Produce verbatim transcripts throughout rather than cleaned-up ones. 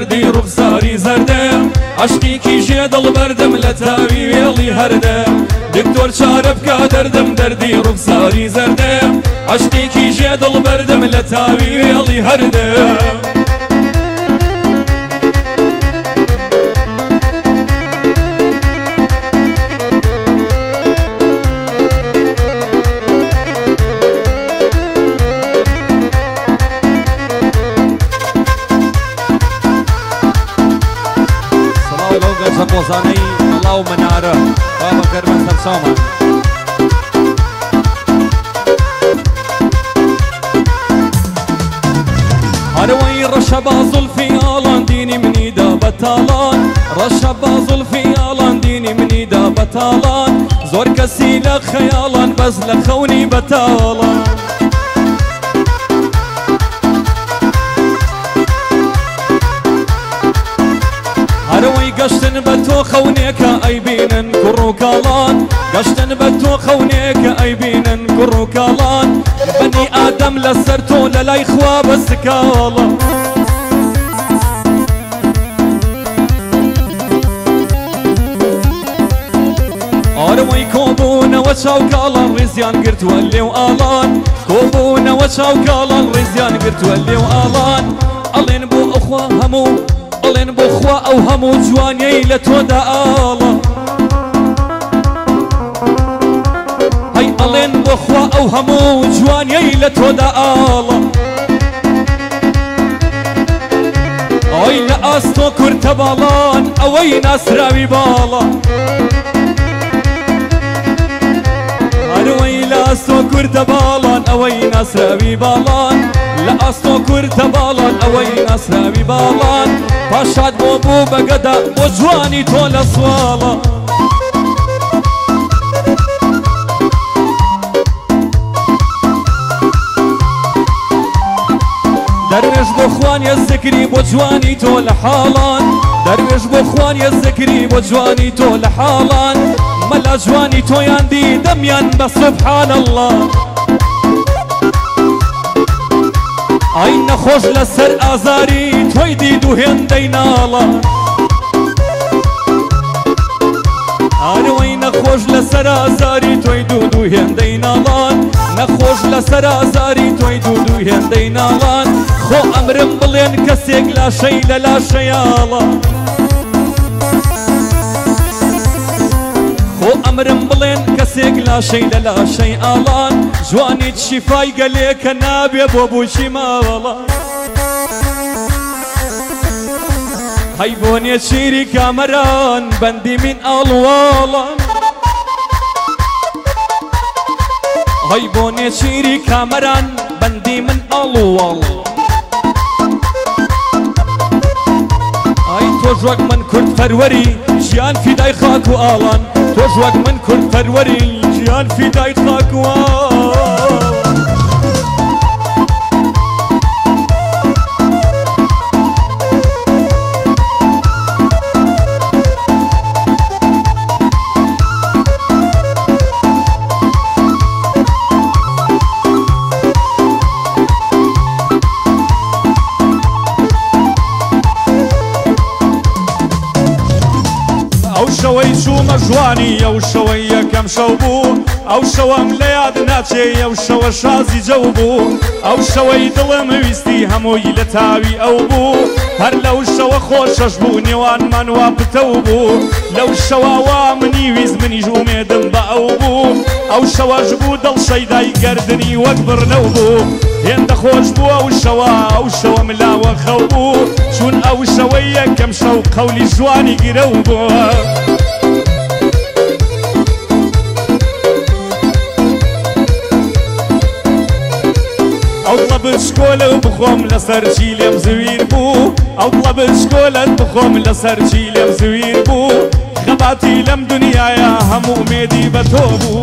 بردی روح زاری زردم عشقی کی جدال بردم لطفی ویلی هردم دکتر شارب کادردم دردی روح زاری زردم عشقی کی جدال بردم لطفی ویلی هردم زاني الله مناره بابا كرم سمسامة هروي رشبا زلفي آلان ديني مني دا بتالان رشبا زلفي آلان ديني مني دا بتالان زور كسي لخيالان بس لخوني بتالان قشتن بتو خونيك أيبينن كروكالان قشتن بتو خونيك أيبينن كروكالان بني آدم لسرتو للاي خوا بسكالان آروي كوبون وشاوكالان رزيان قرت واللي وآلان كوبون وشاوكالان رزيان قرت واللي وآلان ألين بو أخوا همو ألين بخوا أو همو جواني لتودا آلا هاي ألين بخوا أو همو جواني لتودا آلا أي لأستو كرتبالان أوي ناسرابي بالا أروي لأستو كرتبالان أوي ناسرابي بالان لأستو كرتبالان أوي ناسرابي بالان باشاد بو بو بقدا بو جواني طول أصوالا دروش بخوان يذكري بو جواني طول حالان دروش بخوان يذكري بو جواني طول حالان ملا جواني تو ياندي دميان بس سبحان الله عين خوش لسر آزاري توي ديدو هندي نالا عين خوش لسر آزاري توي دودو هندي نالا نخوش لسر آزاري توي دودو هندي نالا خو امرم بلين كسيك لا شي لا شيالا خو امرم بلين كسيك لا شي لا شيالا جواني شفاي قليك نابي بابو شمالا هاي بوني شيري كامران بندي من الوالا هاي بوني شيري كامران بندي من الوالا هاي توجوك من كرد فروري جيان في داي خاكو آلان توجوك من كرد فروري جيان في داي خاكو آلان جوانی او شوی یکم شو بو او شوم لیاد ناچه او شو شازی جو بو او شوی دلم ویستی هموی لطاوی او بو هر لو شو خوشش بو نیوان من وابتو بو لو شو آوامنی ویز منی جو میدم با او بو او شواش بو دل شیدای گردنی وکبر نو بو هند خوش بو او شوا او شو ملاو خو بو چون او شوی یکم شو قولی جوانی گرو بو بشكولة بخوم لسر جيلم زوير بو الله بشكولة بخوم لسر جيلم زوير بو خباتي لم دنيا يا هم اميدي بتوبو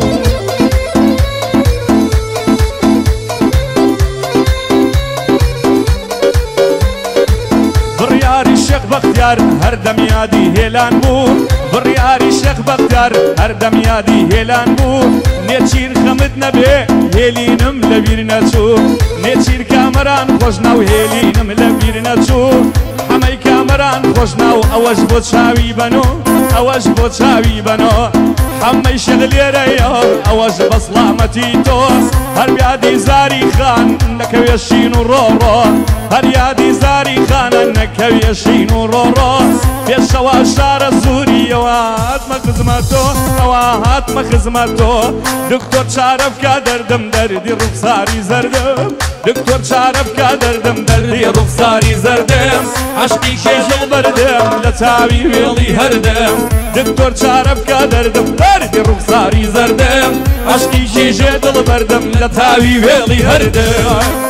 برياري الشيخ بختيار هر دم يادي هيلان بو برياري الشيخ بختيار هر دم يادي هيلان بو نيتشير خمد نبي هيلينم لبير نشو نيتشير كامران خوش نو هيلينم لبير نشو حمي كامران من خوشناو اوش بود شاوی بنو اوش بود شاوی بنو همه شغلی ریا اوش بسلامتی توس هر بیادی زاری خان نکوی شینو رو رو هر یادی زاری خان نکوی شینو رو رو پیش شوا شار زوری اوات مخزمتو اوات مخزمتو دکتر شرف کدردم دردی رخساری زردم دکتر شرف کدردم دردی رخساری زردم عشقی که جل بردم لطاوی ویلی هردم دکتر شرف کدردم دردی رخساری زردم عشقی که جل بردم لطاوی ویلی هردم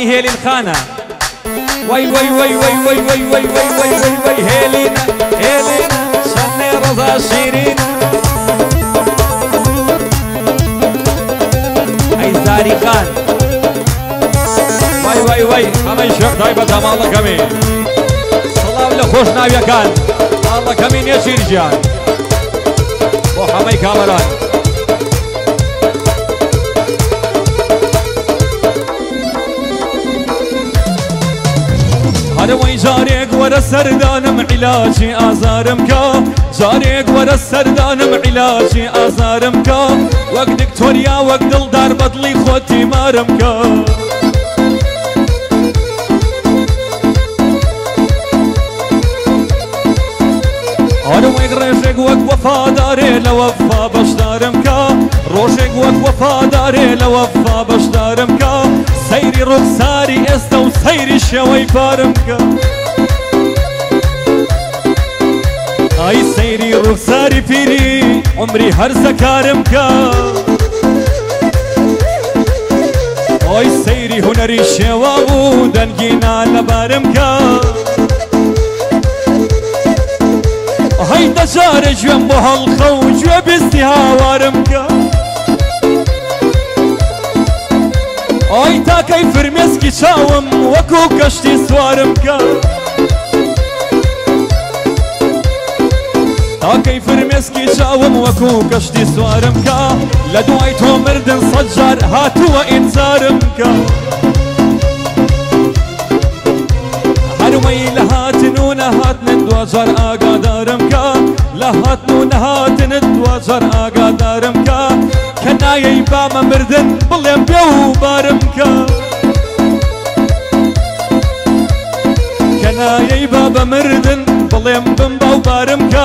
هيلين خانة وي وي وي وي وي وي وي وي وي وي هيلين هيلين شني رضا شيرين أي زاري خان وي وي وي أما يشوف دايما تمام الله كمين سلام لخوش ناوية كان الله كمين يا شيرجان وحمي كامران وی جاریک ور سردانم علاجی آزارم کا جاریک ور سردانم علاجی آزارم کا وقت دکتریا وقت دلدار بدلی خودی مارم کا آرویک روشک وقت وفاداره لوفا باشدارم کا روشک وقت وفاداره لوفا باشدارم کا سیری رخساری است و سیری شوی فارم که ای سیری رخساری پیری عمری هر زکارم که ای سیری هنری شوا و دنگینا لبارم که ای دجار جوان با حلقه و جوان بستی هاوارم که آی تا که فرمیسکی چاوم وکو کشتی سوارم که تا که فرمیسکی چاوم وکو کشتی سوارم که لدوای تو مردن صجر هاتو و انتظارم که حرمی لحاتن و نهاتن دوازار آگا دارم که لحاتن و نهاتن دوازار آگا دارم که کنایه بام مردن بلیم بیو بارم که کنایه بام مردن بلیم بمباو بارم که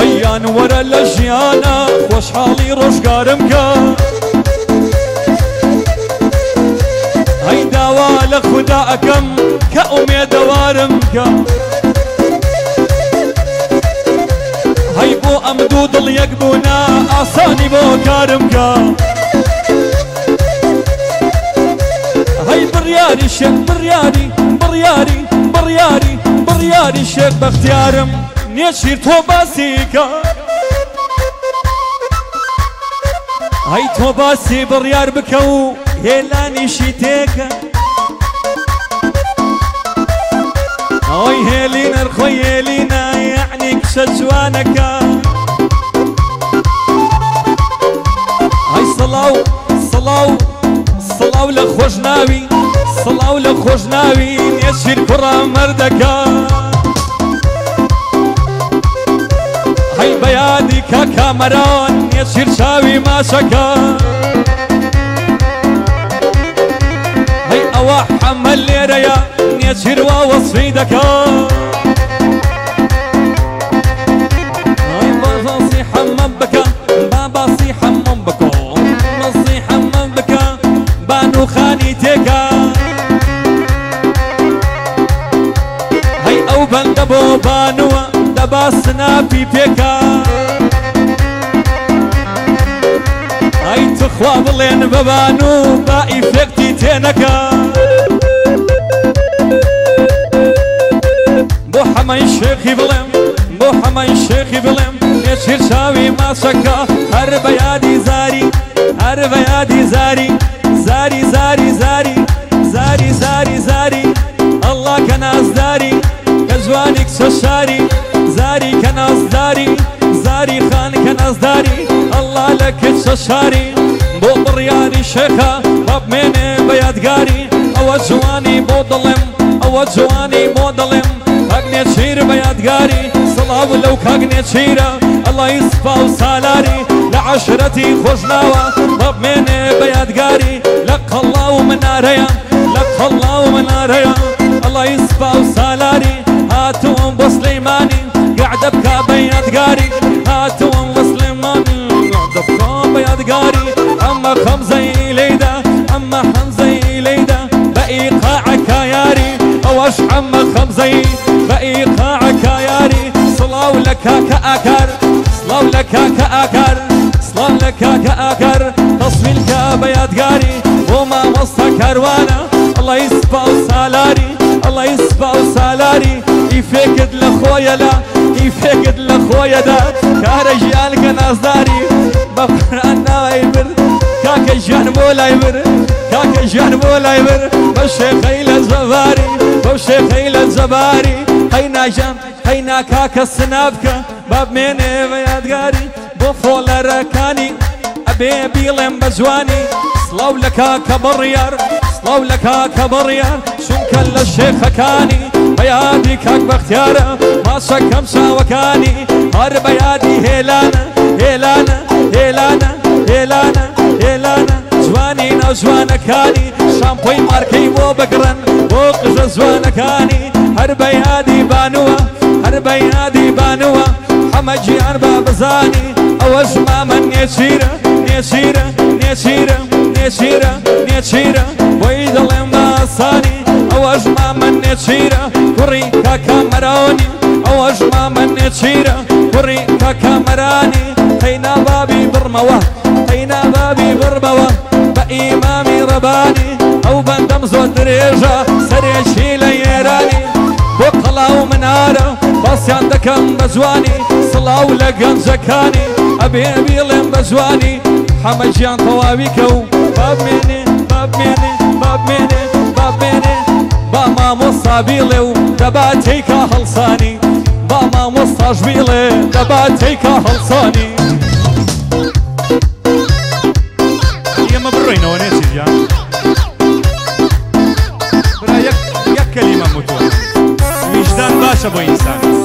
هیان ورا لجیانا خوش حالی روشگارم که هی دوال خدا اکم که امید وارم که امدو دل یک بونا آسانی با کارم که های بریاری شک بریاری بریاری بریاری بریاری شک بختیارم نیشیر تو باسی که های تو باسی بریار بکو هلانی شیده که های هلین ارخوی هلینا یعنی کشجوانه که صلاو صلاو صلاو لخوش ناوی صلاو لخوش ناوی نیشیر کرا مردکا هی بیادی که کامران نیشیر شاوی ماشکا هی اوه حمل لیریا نیشیر و وصفی دکا هی بازاسی حمم بکا باباسی حمم بکا خانی تکا هی او بند با بانوا دباس نابی پیکا هی تو خواب لین ببانو با افرقتی تنکا محمد شیخی بلم محمد شیخی بلم نشیر شاوی ماسکا هر بیادی زاری هر بیادی زاری زاری زاری زاری زاری زاری زاری الله کناز داری کجوانیک سوشاری زاری کناز داری زاری خان کناز داری الله لکت سوشاری بوبریانی شیخا رب من بیادگاری آواز جوانی بودلم آواز جوانی بودلم نشير بيادقاري صلاة ولو كاق نشيرة الله يصفى وسالاري لعشرتي خجلاوة طب من بيادقاري لقى الله ومناريا لقى الله ومناريا الله يصفى وسالاري هاتوم بسليماني قاعدة بكا بيادقاري هاتوم بسليماني قاعدة بكا بيادقاري أما خمزي ليدا أما خمزي ليدا بإيقاعك يا ياري أوش أما خمزي بإيقاعك يا ري صلاة لك كأكر صلاة لك كأكر صلاة لك كأكر تصويلك بيادقاري وما وسط كروانا الله يسبع سالاري الله يسبع سالاري يفقد لخويا لا يفقد لخويا دا كرجالك ناس داري بقرانا يبر كاك جان مولا يبر كاك جان مولا يبر بشيخي للزباري بشيخي للزباري هينا جام هينا كاك السنابكة باب مني بيادقاري بوفول الركاني أبي بيلم بزواني صلو لكا كبريار صلو لكا كبريار شنكل الشيخ كاني بيادي كاك باختيارة ماسا كمسا وكاني هر بيادي هيلانا هيلانا هيلانا هيلانا هيلانا جواني نوجوانا كاني شامبوي ماركي مو بقرن وقجة زوانا كاني هر بيادي بانوا هر بيادي بانوا حمد جيان بابزاني اوش ماما نيشيرا نيشيرا نيشيرا نيشيرا نيشيرا ويدلم باساني اوش ماما نيشيرا كوري كاكا مراني اوش ماما نيشيرا كوري كاكا مراني هينا بابي برموة هينا بابي برموة بإمامي رباني او بندم زود دريجة سريشي ليراني وقلاو منارة بس عندكم بزواني صلاو لقم زكاني أبي بيلم بزواني حمد جان طوابيكو باب مني باب مني باب مني باب مني باما مصابيلو دباتيكا هلصاني باما مصاجبيلي دباتيكا هلصاني يا مبروين ونسي جان برا يك يك كلمة متواني وجدان باشه با انسان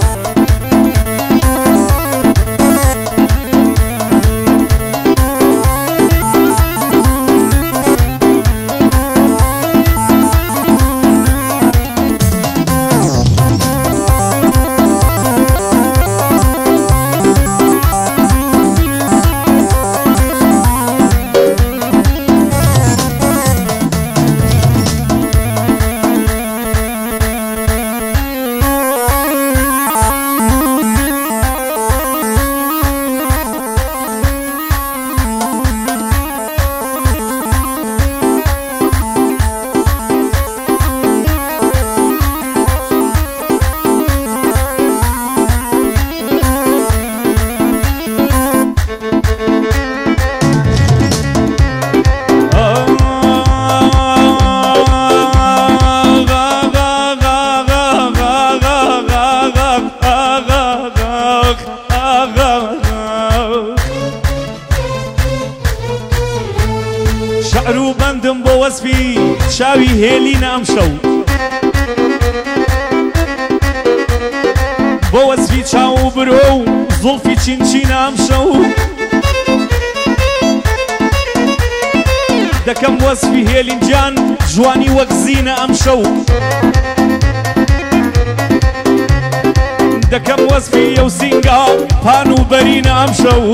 شاوی هیلی نام شو با وزفی چاو برو زلفی چین چی نام شو دکم وزفی هیلین جان جوانی وقزی نام شو دکم وزفی یو سینگا پانو بری نام شو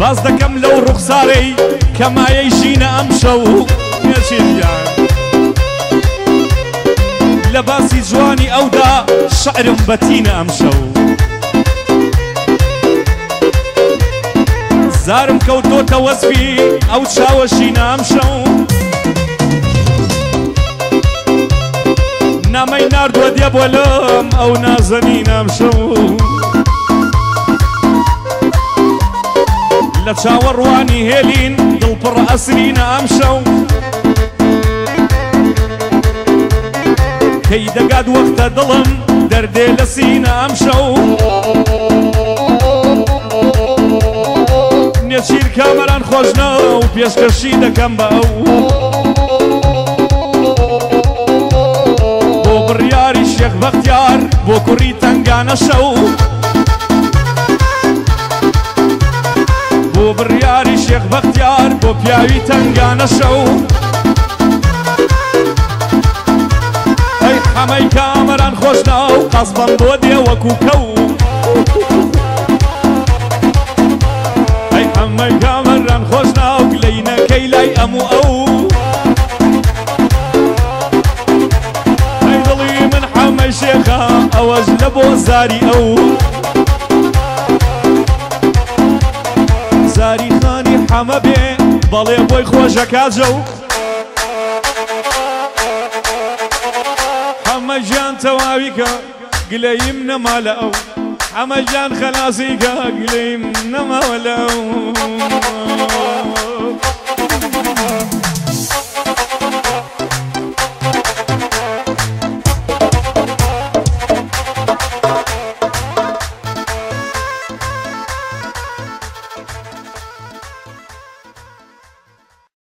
باز دکم لو رخساری كما يجينا أمشو يا شيريان لباسي جواني أو دا شعر بتينا أمشو زارم كوتو توزفي أو تشاوشينا أمشو مرد و دیاب ولم او نازنینم شو لتشاور واني هلين دل بر اسرين امشو كي دقاد وقت ظلم دردي لسين امشو نشير كامران خوشنا وبيش كرشيدا كم باو شیخ بختیار بو کوری تنگانه شو بو بریاری شیخ بختیار بو پیاوی تنگانه شو ای حمی کامران خوشناو قصبم بو دیو وکو کو ای حمی کامران خوشناو گلینه کیلای امو او شيخة او اجنبو زاري او زاري خاني حما بي بلي بوي خوشا كاجو حما جان تواويكا قليمنا ما لقو حما جان خلاصيكا قليمنا ما لقو